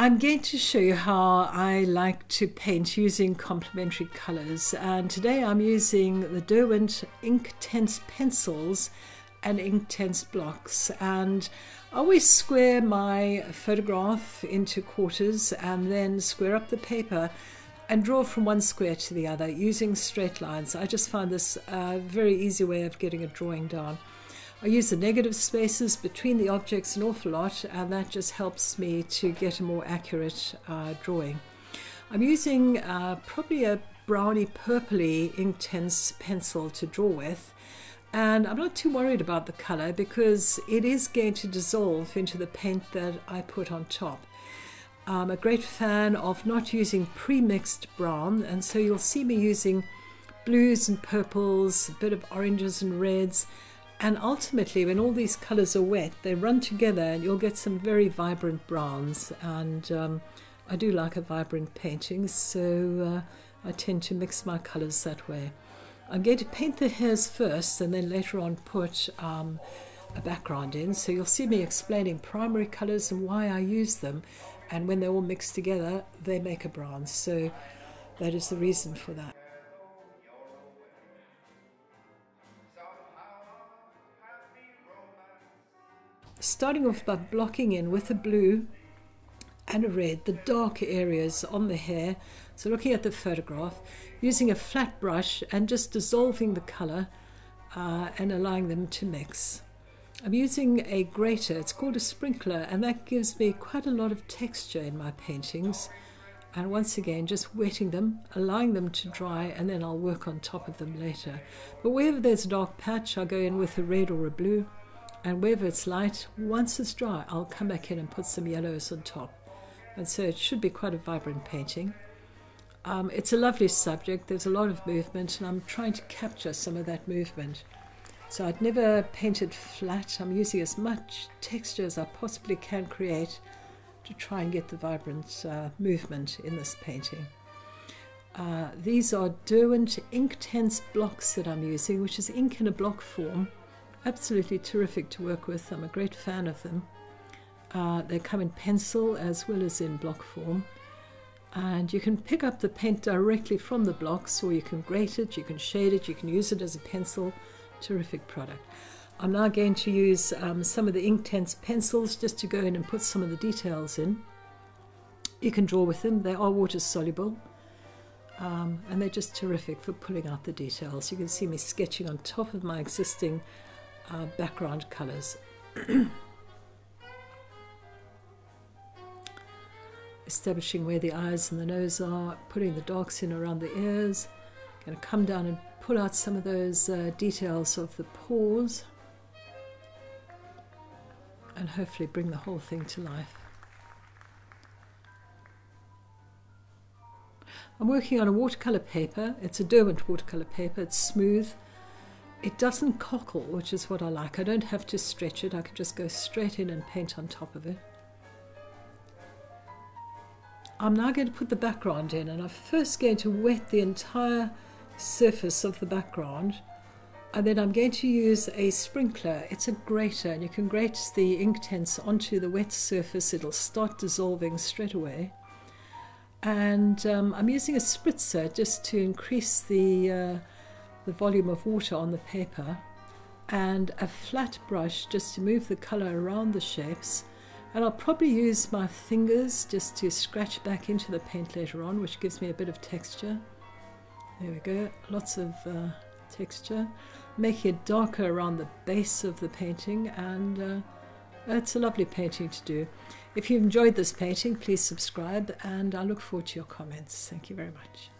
I'm going to show you how I like to paint using complementary colours, and today I'm using the Derwent Inktense pencils and Inktense blocks. And I always square my photograph into quarters and then square up the paper and draw from one square to the other using straight lines. I just find this a very easy way of getting a drawing down. I use the negative spaces between the objects an awful lot, and that just helps me to get a more accurate drawing. I'm using probably a browny purpley Inktense pencil to draw with, and I'm not too worried about the colour because it is going to dissolve into the paint that I put on top. I'm a great fan of not using pre-mixed brown, and so you'll see me using blues and purples, a bit of oranges and reds. And ultimately, when all these colours are wet, they run together and you'll get some very vibrant browns. And I do like a vibrant painting, so I tend to mix my colours that way. I'm going to paint the hairs first and then later on put a background in. So you'll see me explaining primary colours and why I use them. And when they're all mixed together, they make a brown. So that is the reason for that. Starting off by blocking in with a blue and a red, the dark areas on the hair. So looking at the photograph, using a flat brush and just dissolving the colour and allowing them to mix. I'm using a grater, it's called a sprinkler, and that gives me quite a lot of texture in my paintings. And once again, just wetting them, allowing them to dry, and then I'll work on top of them later. But wherever there's a dark patch, I'll go in with a red or a blue. And wherever it's light, once it's dry, I'll come back in and put some yellows on top. And so it should be quite a vibrant painting. It's a lovely subject. There's a lot of movement, and I'm trying to capture some of that movement. So I'd never painted flat. I'm using as much texture as I possibly can create to try and get the vibrant movement in this painting. These are Derwent Inktense blocks that I'm using, which is ink in a block form. Absolutely terrific to work with. I'm a great fan of them. They come in pencil as well as in block form. And you can pick up the paint directly from the blocks, or you can grate it, you can shade it, you can use it as a pencil. Terrific product. I'm now going to use some of the Inktense pencils just to go in and put some of the details in. You can draw with them. They are water soluble. And they're just terrific for pulling out the details. You can see me sketching on top of my existing background colours. Establishing where the eyes and the nose are, putting the darks in around the ears. I'm going to come down and pull out some of those details of the paws and hopefully bring the whole thing to life. I'm working on a watercolour paper. It's a Derwent watercolour paper. It's smooth. It doesn't cockle, which is what I like. I don't have to stretch it. I can just go straight in and paint on top of it. I'm now going to put the background in, and I'm first going to wet the entire surface of the background, and then I'm going to use a sprinkler. It's a grater, and you can grate the Inktense onto the wet surface. It'll start dissolving straight away. And I'm using a spritzer just to increase the volume of water on the paper, and a flat brush just to move the colour around the shapes. And I'll probably use my fingers just to scratch back into the paint later on, which gives me a bit of texture. There we go, lots of texture. Making it darker around the base of the painting, and it's a lovely painting to do. If you've enjoyed this painting, please subscribe, and I look forward to your comments. Thank you very much.